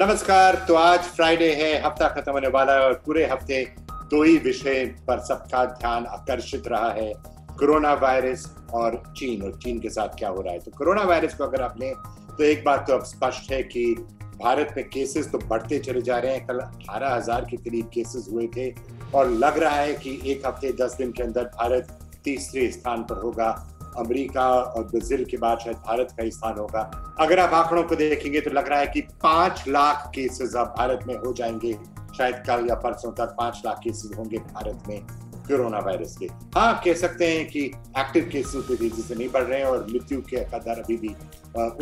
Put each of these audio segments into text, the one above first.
नमस्कार। तो आज फ्राइडे है, हफ्ता खत्म होने वाला है और पूरे हफ्ते दो ही विषय पर सबका ध्यान आकर्षित रहा है, कोरोना वायरस और चीन के साथ क्या हो रहा है। तो कोरोना वायरस को अगर आप लें तो एक बात तो अब स्पष्ट है कि भारत में केसेस तो बढ़ते चले जा रहे हैं। कल 18,000 के करीब केसेस हुए थे और लग रहा है कि एक हफ्ते 10 दिन के अंदर भारत तीसरे स्थान पर होगा। अमेरिका और ब्राजील के बाद शायद भारत का ही स्थान होगा। अगर आप आंकड़ों को देखेंगे तो लग रहा है कि 5 लाख केसेस अब भारत में हो जाएंगे, शायद कल या परसों तक 5 लाख केसेस होंगे भारत में कोरोना वायरस के। हाँ, कह सकते हैं कि एक्टिव केसेस भी तेजी से नहीं बढ़ रहे हैं और मृत्यु का दर अभी भी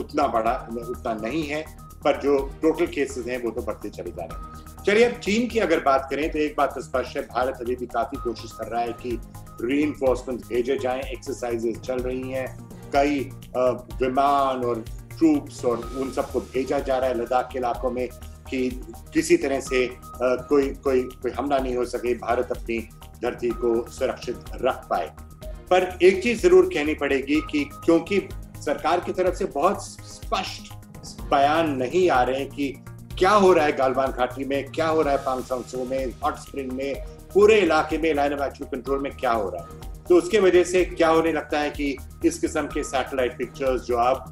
उतना नहीं है, पर जो टोटल केसेस हैं वो तो बढ़ते चले जा रहे हैं। चलिए, अब चीन की अगर बात करें तो एक बात तो स्पष्ट है, भारत अभी भी काफी कोशिश कर रहा है कि रीइंफोर्समेंट भेजे जाएं। एक्सरसाइजेस चल रही हैं, कई विमान और ट्रूप्स और उन सबको भेजा जा रहा है लद्दाख के इलाकों में कि किसी तरह से कोई हमला नहीं हो सके, भारत अपनी धरती को सुरक्षित रख पाए। पर एक चीज जरूर कहनी पड़ेगी कि क्योंकि सरकार की तरफ से बहुत स्पष्ट बयान नहीं आ रहे हैं कि क्या हो रहा है गालवान घाटी में, क्या हो रहा है पांगसोंगसो में, हॉट स्प्रिंग में, पूरे इलाके में लाइन ऑफ एक्चुअल कंट्रोल में क्या हो रहा है। तो उसके वजह से क्या होने लगता है कि इस किस्म के सैटेलाइट पिक्चर्स जो आप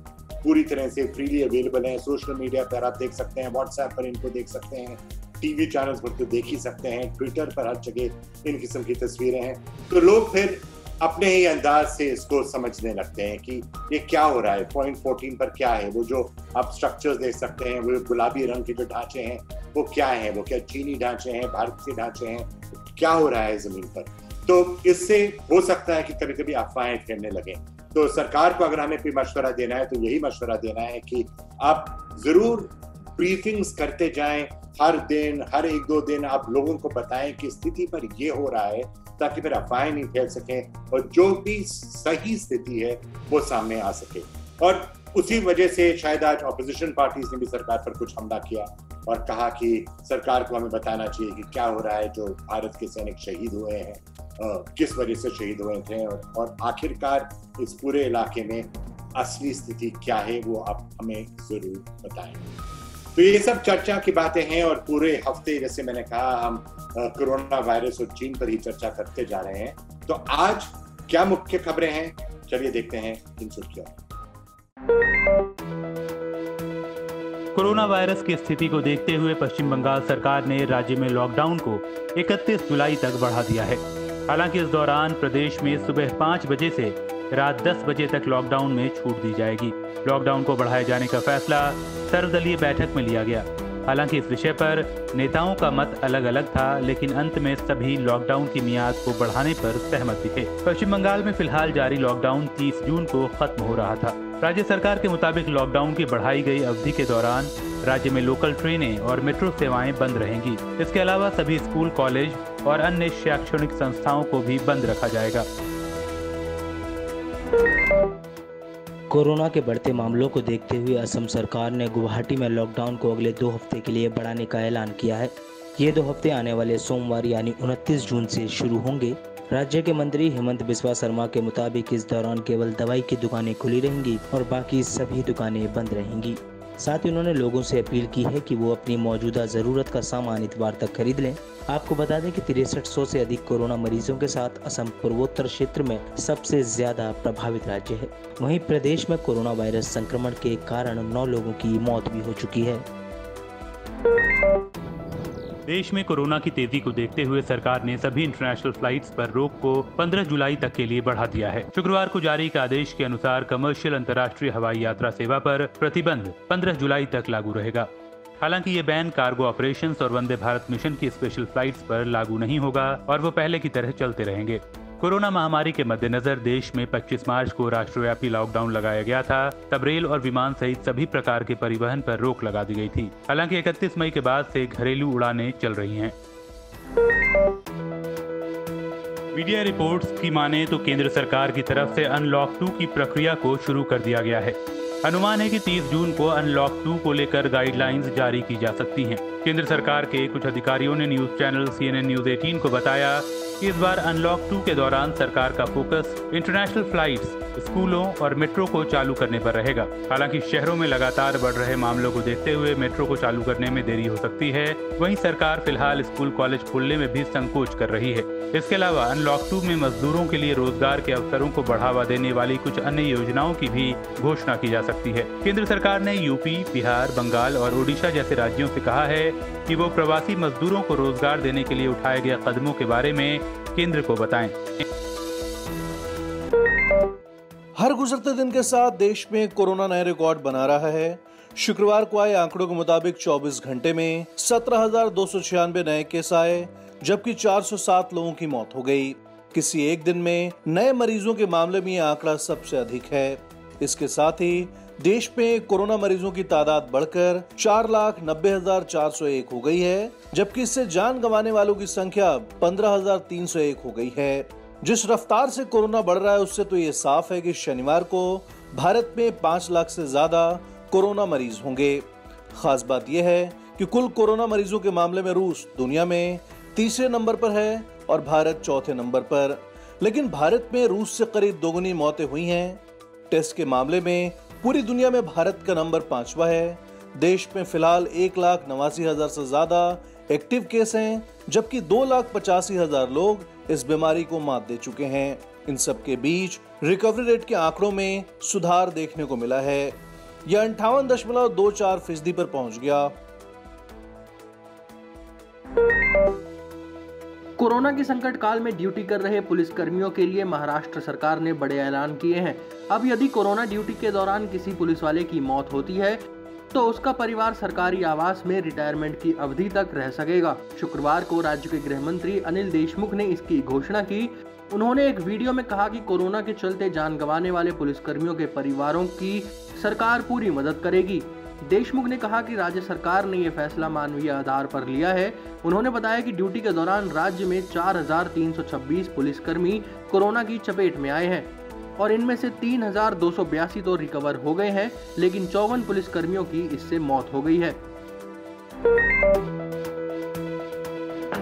पूरी तरह से फ्रीली अवेलेबल हैं, सोशल मीडिया पर आप देख सकते हैं, व्हाट्सएप पर इनको देख सकते हैं, टीवी चैनल्स पर तो देख ही सकते हैं, ट्विटर पर हर जगह इन किस्म की तस्वीरें हैं। तो लोग फिर अपने ही अंदाज से इसको समझने लगते हैं कि ये क्या हो रहा है, पॉइंट 14 पर क्या है, वो जो आप स्ट्रक्चर्स देख सकते हैं, वो गुलाबी रंग के जो ढांचे हैं वो क्या हैं, वो क्या चीनी ढांचे हैं, भारतीय ढांचे हैं, क्या हो रहा है जमीन पर। तो इससे हो सकता है कि कभी कभी अफवाहें फैलने लगे। तो सरकार को अगर हमें कोई मशवरा देना है तो यही मशवरा देना है कि आप जरूर ब्रीफिंग्स करते जाएं, हर दिन, हर एक दो दिन आप लोगों को बताएं कि स्थिति पर ये हो रहा है, ताकि फिर अफवाहें नहीं फैल सकें और जो भी सही स्थिति है वो सामने आ सके। और उसी वजह से शायद आज ऑपोजिशन पार्टीज ने भी सरकार पर कुछ हमला किया और कहा कि सरकार को हमें बताना चाहिए कि क्या हो रहा है, जो भारत के सैनिक शहीद हुए हैं किस वजह से शहीद हुए थे और आखिरकार इस पूरे इलाके में असली स्थिति क्या है वो आप हमें जरूर बताएं। तो ये सब चर्चा की बातें हैं और पूरे हफ्ते जैसे मैंने कहा हम कोरोना वायरस और चीन पर ही चर्चा करते जा रहे हैं। तो आज क्या मुख्य खबरें हैं, चलिए देखते हैं इन सुर्खियों। कोरोना वायरस की स्थिति को देखते हुए पश्चिम बंगाल सरकार ने राज्य में लॉकडाउन को 31 जुलाई तक बढ़ा दिया है। हालांकि इस दौरान प्रदेश में सुबह 5 बजे से रात 10 बजे तक लॉकडाउन में छूट दी जाएगी। लॉकडाउन को बढ़ाए जाने का फैसला सर्वदलीय बैठक में लिया गया। हालांकि इस विषय पर नेताओं का मत अलग अलग था, लेकिन अंत में सभी लॉकडाउन की मियाद को बढ़ाने पर सहमत दिखे। पश्चिम बंगाल में फिलहाल जारी लॉकडाउन 30 जून को खत्म हो रहा था। राज्य सरकार के मुताबिक लॉकडाउन की बढ़ाई गई अवधि के दौरान राज्य में लोकल ट्रेनें और मेट्रो सेवाएं बंद रहेंगी। इसके अलावा सभी स्कूल, कॉलेज और अन्य शैक्षणिक संस्थाओं को भी बंद रखा जाएगा। कोरोना के बढ़ते मामलों को देखते हुए असम सरकार ने गुवाहाटी में लॉकडाउन को अगले 2 हफ्ते के लिए बढ़ाने का ऐलान किया है। ये 2 हफ्ते आने वाले सोमवार यानी 29 जून से शुरू होंगे। राज्य के मंत्री हेमंत बिस्वा शर्मा के मुताबिक इस दौरान केवल दवाई की दुकानें खुली रहेंगी और बाकी सभी दुकानें बंद रहेंगी। साथ ही उन्होंने लोगों से अपील की है कि वो अपनी मौजूदा ज़रूरत का सामान इतवार तक खरीद लें। आपको बता दें कि 6300 से अधिक कोरोना मरीजों के साथ असम पूर्वोत्तर क्षेत्र में सबसे ज्यादा प्रभावित राज्य है। वहीं प्रदेश में कोरोना वायरस संक्रमण के कारण 9 लोगों की मौत भी हो चुकी है। देश में कोरोना की तेजी को देखते हुए सरकार ने सभी इंटरनेशनल फ्लाइट्स पर रोक को 15 जुलाई तक के लिए बढ़ा दिया है। शुक्रवार को जारी एक आदेश के अनुसार कमर्शियल अंतर्राष्ट्रीय हवाई यात्रा सेवा पर प्रतिबंध 15 जुलाई तक लागू रहेगा। हालांकि ये बैन कार्गो ऑपरेशंस और वंदे भारत मिशन की स्पेशल फ्लाइट्स पर लागू नहीं होगा और वो पहले की तरह चलते रहेंगे। कोरोना महामारी के मद्देनजर देश में 25 मार्च को राष्ट्रव्यापी लॉकडाउन लगाया गया था। तब रेल और विमान सहित सभी प्रकार के परिवहन पर रोक लगा दी गई थी। हालांकि 31 मई के बाद से घरेलू उड़ानें चल रही हैं। मीडिया रिपोर्ट्स की माने तो केंद्र सरकार की तरफ से अनलॉक 2 की प्रक्रिया को शुरू कर दिया गया है। अनुमान है कि 30 जून को अनलॉक 2 को लेकर गाइडलाइंस जारी की जा सकती हैं। केंद्र सरकार के कुछ अधिकारियों ने न्यूज चैनल CNN News 18 को बताया इस बार अनलॉक 2 के दौरान सरकार का फोकस इंटरनेशनल फ्लाइट्स, स्कूलों और मेट्रो को चालू करने पर रहेगा। हालांकि शहरों में लगातार बढ़ रहे मामलों को देखते हुए मेट्रो को चालू करने में देरी हो सकती है। वहीं सरकार फिलहाल स्कूल कॉलेज खोलने में भी संकोच कर रही है। इसके अलावा अनलॉक 2 में मजदूरों के लिए रोजगार के अवसरों को बढ़ावा देने वाली कुछ अन्य योजनाओं की भी घोषणा की जा सकती है। केंद्र सरकार ने यूपी, बिहार, बंगाल और ओडिशा जैसे राज्यों से कहा है कि वो प्रवासी मजदूरों को रोजगार देने के लिए उठाए गए कदमों के बारे में केंद्र को बताएं। हर गुजरते दिन के साथ देश में कोरोना नए रिकॉर्ड बना रहा है। शुक्रवार को आए आंकड़ों के मुताबिक 24 घंटे में 17,296 नए केस आए, जबकि 407 लोगों की मौत हो गई। किसी एक दिन में नए मरीजों के मामले में आंकड़ा सबसे अधिक है। इसके साथ ही देश में कोरोना मरीजों की तादाद बढ़कर 4,90,401 हो गई है, जबकि इससे जान गंवाने वालों की संख्या 15,301 हो गई है। जिस रफ्तार से कोरोना बढ़ रहा है, उससे तो ये साफ है कि शनिवार को भारत में 5 लाख से ज्यादा कोरोना मरीज होंगे। खास बात यह है कि कुल कोरोना मरीजों के मामले में रूस दुनिया में 3रे नंबर पर है और भारत 4थे नंबर पर। लेकिन भारत में रूस से करीब दोगुनी मौतें हुई हैं। टेस्ट के मामले में पूरी दुनिया में भारत का नंबर 5वां है। देश में फिलहाल 1,89,000 से ज्यादा एक्टिव केस हैं, जबकि 2,85,000 लोग इस बीमारी को मात दे चुके हैं। इन सब के बीच रिकवरी रेट के आंकड़ों में सुधार देखने को मिला है। यह 58.24% पर पहुंच गया। कोरोना के संकट काल में ड्यूटी कर रहे पुलिस कर्मियों के लिए महाराष्ट्र सरकार ने बड़े ऐलान किए हैं। अब यदि कोरोना ड्यूटी के दौरान किसी पुलिस वाले की मौत होती है तो उसका परिवार सरकारी आवास में रिटायरमेंट की अवधि तक रह सकेगा। शुक्रवार को राज्य के गृह मंत्री अनिल देशमुख ने इसकी घोषणा की। उन्होंने एक वीडियो में कहा कि कोरोना के चलते जान गंवाने वाले पुलिसकर्मियों के परिवारों की सरकार पूरी मदद करेगी। देशमुख ने कहा कि राज्य सरकार ने यह फैसला मानवीय आधार पर लिया है। उन्होंने बताया कि ड्यूटी के दौरान राज्य में 4,326 पुलिसकर्मी कोरोना की चपेट में आए हैं और इनमें से 3,282 तो रिकवर हो गए हैं, लेकिन 54 पुलिसकर्मियों की इससे मौत हो गई है।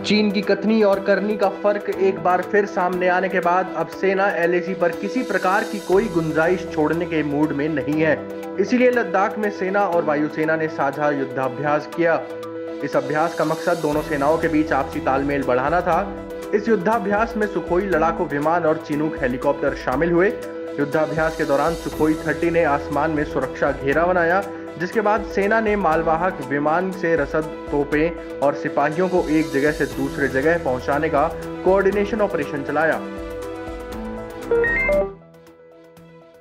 चीन की कथनी और करनी का फर्क एक बार फिर सामने आने के बाद अब सेना LAC पर किसी प्रकार की कोई गुंजाइश छोड़ने के मूड में नहीं है। इसीलिए लद्दाख में सेना और वायुसेना ने साझा युद्धाभ्यास किया। इस अभ्यास का मकसद दोनों सेनाओं के बीच आपसी तालमेल बढ़ाना था। इस युद्धाभ्यास में सुखोई लड़ाकू विमान और चिनूक हेलीकॉप्टर शामिल हुए। युद्धाभ्यास के दौरान सुखोई 30 ने आसमान में सुरक्षा घेरा बनाया, जिसके बाद सेना ने मालवाहक विमान से रसद, तोपें और सिपाहियों को एक जगह से दूसरे जगह पहुंचाने का कोऑर्डिनेशन ऑपरेशन चलाया।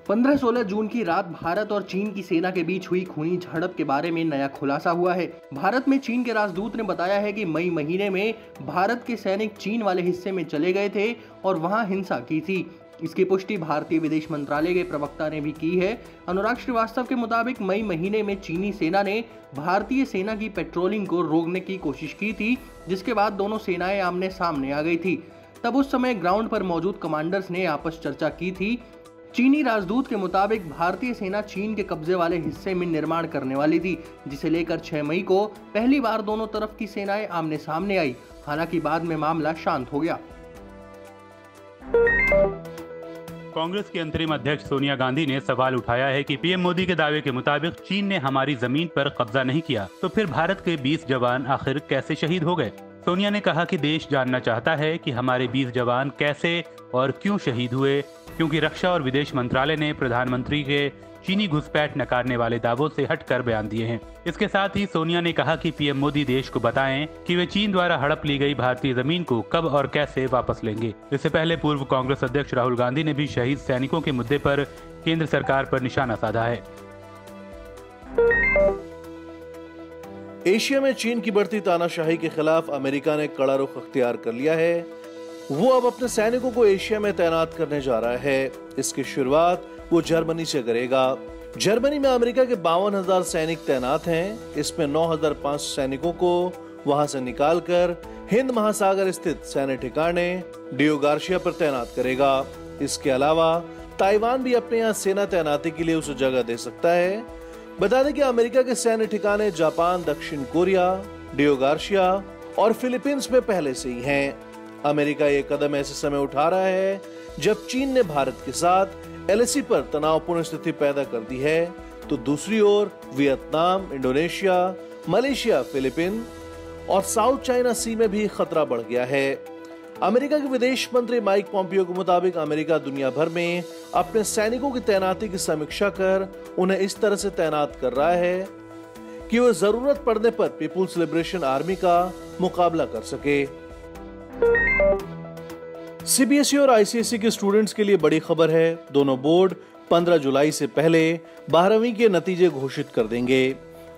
15-16 जून की रात भारत और चीन की सेना के बीच हुई खूनी झड़प के बारे में नया खुलासा हुआ है। भारत में चीन के राजदूत ने बताया है कि मई महीने में भारत के सैनिक चीन वाले हिस्से में चले गए थे और वहां हिंसा की थी। इसकी पुष्टि भारतीय विदेश मंत्रालय के प्रवक्ता ने भी की है। अनुराग श्रीवास्तव के मुताबिक मई महीने में चीनी सेना ने भारतीय सेना की पेट्रोलिंग को रोकने की कोशिश की थी, जिसके बाद दोनों सेनाएं आमने सामने आ गई थी। तब उस समय ग्राउंड पर मौजूद कमांडर्स ने आपस चर्चा की थी। चीनी राजदूत के मुताबिक भारतीय सेना चीन के कब्जे वाले हिस्से में निर्माण करने वाली थी, जिसे लेकर 6 मई को पहली बार दोनों तरफ की सेनाएं आमने सामने आई। हालांकि बाद में मामला शांत हो गया। कांग्रेस के अंतरिम अध्यक्ष सोनिया गांधी ने सवाल उठाया है कि पीएम मोदी के दावे के मुताबिक चीन ने हमारी जमीन पर कब्जा नहीं किया, तो फिर भारत के 20 जवान आखिर कैसे शहीद हो गए। सोनिया ने कहा कि देश जानना चाहता है कि हमारे 20 जवान कैसे और क्यों शहीद हुए, क्योंकि रक्षा और विदेश मंत्रालय ने प्रधानमंत्री के चीनी घुसपैठ नकारने वाले दावों से हटकर बयान दिए हैं। इसके साथ ही सोनिया ने कहा कि पीएम मोदी देश को बताएं कि वे चीन द्वारा हड़प ली गई भारतीय जमीन को कब और कैसे वापस लेंगे। इससे पहले पूर्व कांग्रेस अध्यक्ष राहुल गांधी ने भी शहीद सैनिकों के मुद्दे पर केंद्र सरकार पर निशाना साधा है। एशिया में चीन की बढ़ती तानाशाही के खिलाफ अमेरिका ने कड़ा रुख अख्तियार कर लिया है। वो अब अपने सैनिकों को एशिया में तैनात करने जा रहा है। इसकी शुरुआत वो जर्मनी से करेगा। जर्मनी में अमेरिका के 52,000 सैनिक तैनात हैं। इसमें 9,005 सैनिकों को वहां से निकालकर हिंद महासागर स्थित सैन्य ठिकाने डियो गार्सिया पर तैनात करेगा। इसके अलावा ताइवान भी अपने यहाँ सेना तैनाती के लिए उसे जगह दे सकता है। बता दें कि अमेरिका के सैन्य ठिकाने जापान, दक्षिण कोरिया, डियो गार्सिया और फिलीपींस में पहले से ही हैं। अमेरिका ये कदम ऐसे समय उठा रहा है जब चीन ने भारत के साथ LAC पर तनावपूर्ण स्थिति पैदा कर दी है, तो दूसरी ओर वियतनाम, इंडोनेशिया, मलेशिया, फिलीपीन और साउथ चाइना सी में भी खतरा बढ़ गया है। अमेरिका के विदेश मंत्री माइक पोम्पियो के मुताबिक अमेरिका दुनिया भर में अपने सैनिकों की तैनाती की समीक्षा कर उन्हें इस तरह से तैनात कर रहा है कि वह जरूरत पड़ने पर पीपुल्स लिबरेशन आर्मी का मुकाबला कर सके। CBSE और ICSE के स्टूडेंट्स के लिए बड़ी खबर है। दोनों बोर्ड 15 जुलाई से पहले 12वीं के नतीजे घोषित कर देंगे।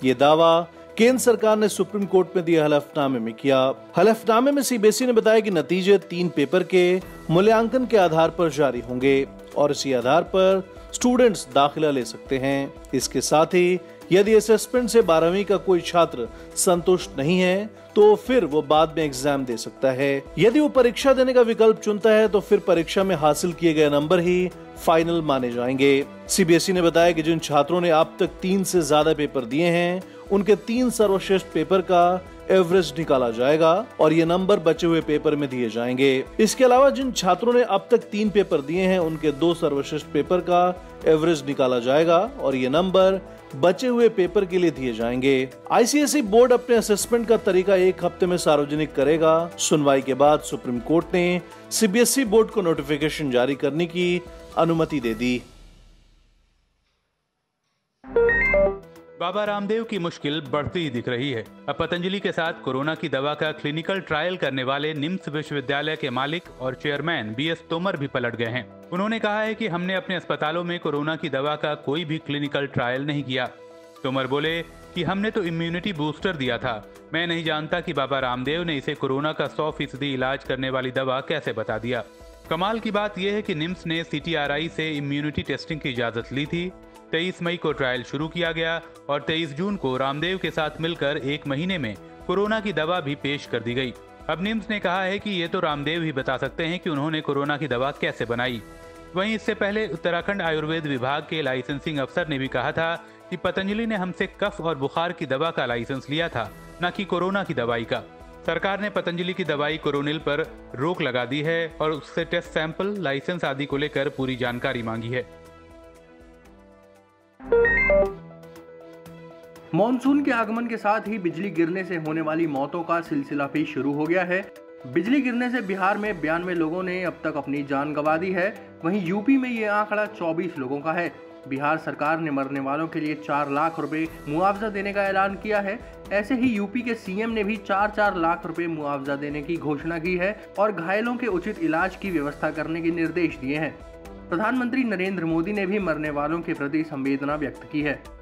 ये दावा केंद्र सरकार ने सुप्रीम कोर्ट में दिए हलफनामे में किया। हलफनामे में CBSE ने बताया कि नतीजे 3 पेपर के मूल्यांकन के आधार पर जारी होंगे और इसी आधार पर स्टूडेंट्स दाखिला ले सकते हैं। इसके साथ ही यदि असेसमेंट से 12वीं का कोई छात्र संतुष्ट नहीं है तो फिर वो बाद में एग्जाम दे सकता है। यदि वो परीक्षा देने का विकल्प चुनता है तो फिर परीक्षा में हासिल किए गए नंबर ही फाइनल माने जाएंगे। CBSE ने बताया कि जिन छात्रों ने अब तक 3 से ज्यादा पेपर दिए हैं उनके 3 सर्वश्रेष्ठ पेपर का एवरेज निकाला जाएगा और ये नंबर बचे हुए पेपर में दिए जाएंगे। इसके अलावा जिन छात्रों ने अब तक 3 पेपर दिए हैं उनके 2 सर्वश्रेष्ठ पेपर का एवरेज निकाला जाएगा और ये नंबर बचे हुए पेपर के लिए दिए जाएंगे। ICSE बोर्ड अपने असेसमेंट का तरीका 1 हफ्ते में सार्वजनिक करेगा। सुनवाई के बाद सुप्रीम कोर्ट ने CBSE बोर्ड को नोटिफिकेशन जारी करने की अनुमति दे दी। बाबा रामदेव की मुश्किल बढ़ती ही दिख रही है। अब पतंजलि के साथ कोरोना की दवा का क्लिनिकल ट्रायल करने वाले निम्स विश्वविद्यालय के मालिक और चेयरमैन BS तोमर भी पलट गए हैं। उन्होंने कहा है कि हमने अपने अस्पतालों में कोरोना की दवा का कोई भी क्लिनिकल ट्रायल नहीं किया। तोमर बोले कि हमने तो इम्यूनिटी बूस्टर दिया था, मैं नहीं जानता कि बाबा रामदेव ने इसे कोरोना का 100% इलाज करने वाली दवा कैसे बता दिया। कमाल की बात यह है कि निम्स ने CTRI से इम्यूनिटी टेस्टिंग की इजाजत ली थी। 23 मई को ट्रायल शुरू किया गया और 23 जून को रामदेव के साथ मिलकर 1 महीने में कोरोना की दवा भी पेश कर दी गई। अब निम्स ने कहा है कि ये तो रामदेव ही बता सकते हैं कि उन्होंने कोरोना की दवा कैसे बनाई। वहीं इससे पहले उत्तराखंड आयुर्वेद विभाग के लाइसेंसिंग अफसर ने भी कहा था कि पतंजलि ने हमसे कफ और बुखार की दवा का लाइसेंस लिया था, न कि कोरोना की दवाई का। सरकार ने पतंजलि की दवाई कोरोनिल पर रोक लगा दी है और उससे टेस्ट सैंपल, लाइसेंस आदि को लेकर पूरी जानकारी मांगी है। मॉनसून के आगमन के साथ ही बिजली गिरने से होने वाली मौतों का सिलसिला भी शुरू हो गया है। बिजली गिरने से बिहार में 92 लोगों ने अब तक अपनी जान गंवा दी है। वहीं यूपी में ये आंकड़ा 24 लोगों का है। बिहार सरकार ने मरने वालों के लिए 4 लाख रुपए मुआवजा देने का ऐलान किया है। ऐसे ही यूपी के CM ने भी 4-4 लाख रुपए मुआवजा देने की घोषणा की है और घायलों के उचित इलाज की व्यवस्था करने के निर्देश दिए हैं। प्रधानमंत्री नरेंद्र मोदी ने भी मरने वालों के प्रति संवेदना व्यक्त की है।